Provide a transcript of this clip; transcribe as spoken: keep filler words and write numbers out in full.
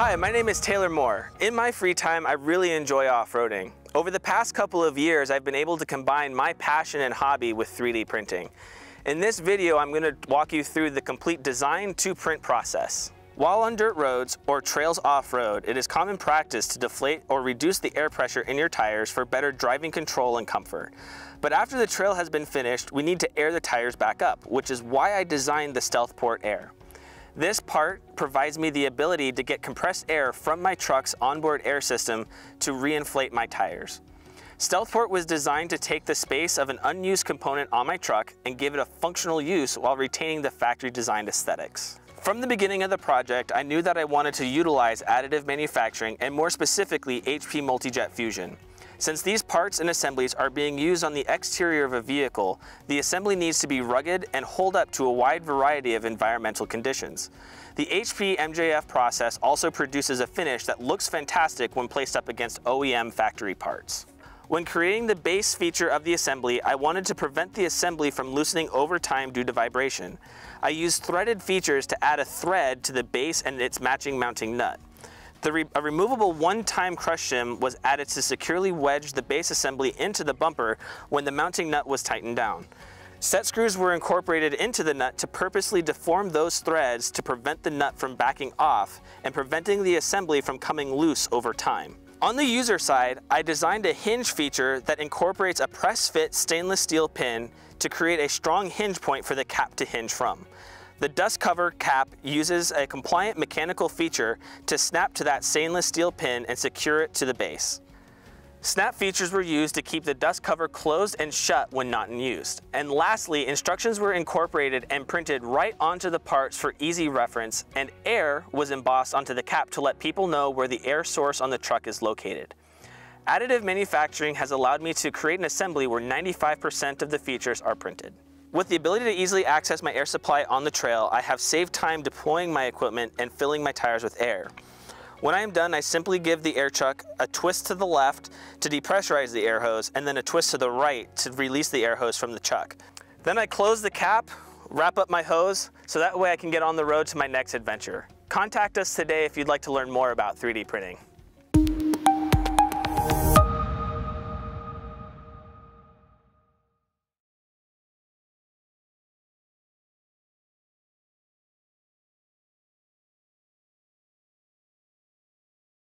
Hi, my name is Taylor Moore. In my free time, I really enjoy off-roading. Over the past couple of years, I've been able to combine my passion and hobby with three D printing. In this video, I'm going to walk you through the complete design to print process. While on dirt roads or trails off-road, it is common practice to deflate or reduce the air pressure in your tires for better driving control and comfort. But after the trail has been finished, we need to air the tires back up, which is why I designed the StealthPort-AIR. This part provides me the ability to get compressed air from my truck's onboard air system to reinflate my tires. StealthPort was designed to take the space of an unused component on my truck and give it a functional use while retaining the factory designed aesthetics. From the beginning of the project, I knew that I wanted to utilize additive manufacturing and more specifically H P Multi Jet Fusion. Since these parts and assemblies are being used on the exterior of a vehicle, the assembly needs to be rugged and hold up to a wide variety of environmental conditions. The H P M J F process also produces a finish that looks fantastic when placed up against O E M factory parts. When creating the base feature of the assembly, I wanted to prevent the assembly from loosening over time due to vibration. I used threaded features to add a thread to the base and its matching mounting nut. The re a removable one-time crush shim was added to securely wedge the base assembly into the bumper when the mounting nut was tightened down. Set screws were incorporated into the nut to purposely deform those threads to prevent the nut from backing off and preventing the assembly from coming loose over time. On the user side, I designed a hinge feature that incorporates a press-fit stainless steel pin to create a strong hinge point for the cap to hinge from. The dust cover cap uses a compliant mechanical feature to snap to that stainless steel pin and secure it to the base. Snap features were used to keep the dust cover closed and shut when not in use. And lastly, instructions were incorporated and printed right onto the parts for easy reference, and air was embossed onto the cap to let people know where the air source on the truck is located. Additive manufacturing has allowed me to create an assembly where ninety-five percent of the features are printed. With the ability to easily access my air supply on the trail, I have saved time deploying my equipment and filling my tires with air. When I am done, I simply give the air chuck a twist to the left to depressurize the air hose, and then a twist to the right to release the air hose from the chuck. Then I close the cap, wrap up my hose, so that way I can get on the road to my next adventure. Contact us today if you'd like to learn more about three D printing.